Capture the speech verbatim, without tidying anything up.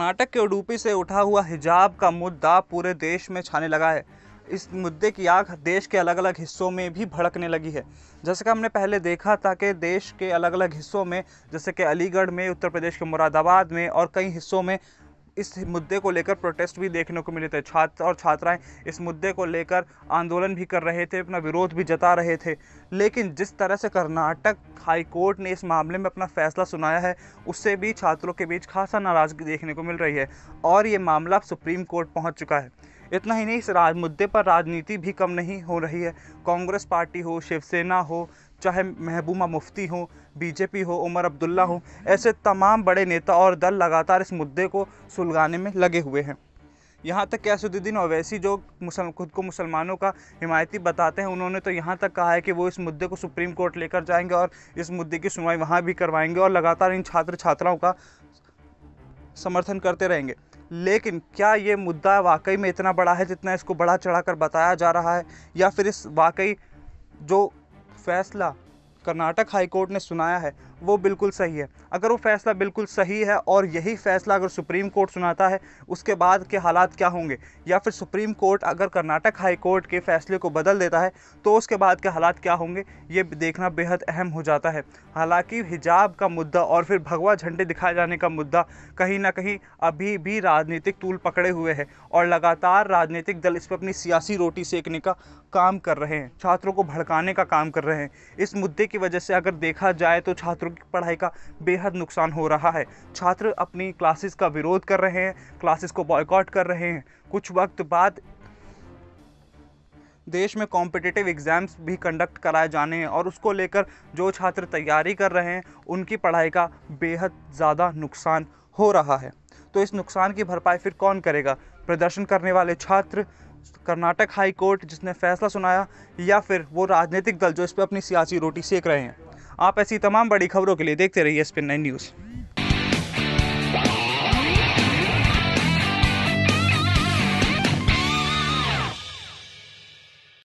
कर्नाटक के उडुपी से उठा हुआ हिजाब का मुद्दा पूरे देश में छाने लगा है। इस मुद्दे की आग देश के अलग अलग हिस्सों में भी भड़कने लगी है। जैसे कि हमने पहले देखा था कि देश के अलग अलग हिस्सों में, जैसे कि अलीगढ़ में, उत्तर प्रदेश के मुरादाबाद में और कई हिस्सों में इस मुद्दे को लेकर प्रोटेस्ट भी देखने को मिले थे। छात्र और छात्राएं इस मुद्दे को लेकर आंदोलन भी कर रहे थे, अपना विरोध भी जता रहे थे। लेकिन जिस तरह से कर्नाटक हाईकोर्ट ने इस मामले में अपना फैसला सुनाया है, उससे भी छात्रों के बीच खासा नाराज़गी देखने को मिल रही है और ये मामला अब सुप्रीम कोर्ट पहुँच चुका है। इतना ही नहीं, इस राज मुद्दे पर राजनीति भी कम नहीं हो रही है। कांग्रेस पार्टी हो, शिवसेना हो, चाहे महबूबा मुफ्ती हो, बीजेपी हो, उमर अब्दुल्ला हो, ऐसे तमाम बड़े नेता और दल लगातार इस मुद्दे को सुलझाने में लगे हुए हैं। यहाँ तक कि असद्दीन अवैसी, जो खुद को मुसलमानों का हिमायती बताते हैं, उन्होंने तो यहाँ तक कहा है कि वो इस मुद्दे को सुप्रीम कोर्ट लेकर जाएंगे और इस मुद्दे की सुनवाई वहाँ भी करवाएंगे और लगातार इन छात्र छात्राओं का समर्थन करते रहेंगे। लेकिन क्या ये मुद्दा वाकई में इतना बड़ा है जितना इसको बढ़ा चढ़ाकर बताया जा रहा है, या फिर इस वाकई जो फैसला कर्नाटक हाईकोर्ट ने सुनाया है वो बिल्कुल सही है? अगर वो फैसला बिल्कुल सही है और यही फैसला अगर सुप्रीम कोर्ट सुनाता है, उसके बाद के हालात क्या होंगे, या फिर सुप्रीम कोर्ट अगर कर्नाटक हाईकोर्ट के फैसले को बदल देता है तो उसके बाद के हालात क्या होंगे, ये देखना बेहद अहम हो जाता है। हालांकि हिजाब का मुद्दा और फिर भगवा झंडे दिखाए जाने का मुद्दा कहीं ना कहीं अभी भी राजनीतिक तूल पकड़े हुए है और लगातार राजनीतिक दल इस पर अपनी सियासी रोटी सेकने का काम कर रहे हैं, छात्रों को भड़काने का काम कर रहे हैं। इस मुद्दे की वजह से अगर देखा जाए तो छात्रों पढ़ाई का बेहद नुकसान हो रहा है। छात्र अपनी क्लासेस का विरोध कर रहे हैं, क्लासेस को बॉयकॉट कर रहे हैं। कुछ वक्त बाद देश में कॉम्पिटिटिव एग्जाम्स भी कंडक्ट कराए जाने हैं और उसको लेकर जो छात्र तैयारी कर रहे हैं उनकी पढ़ाई का बेहद ज़्यादा नुकसान हो रहा है। तो इस नुकसान की भरपाई फिर कौन करेगा? प्रदर्शन करने वाले छात्र, कर्नाटक हाईकोर्ट जिसने फैसला सुनाया, या फिर वो राजनीतिक दल जो इस पर अपनी सियासी रोटी सेक रहे हैं? आप ऐसी तमाम बड़ी खबरों के लिए देखते रहिए S P N nine news.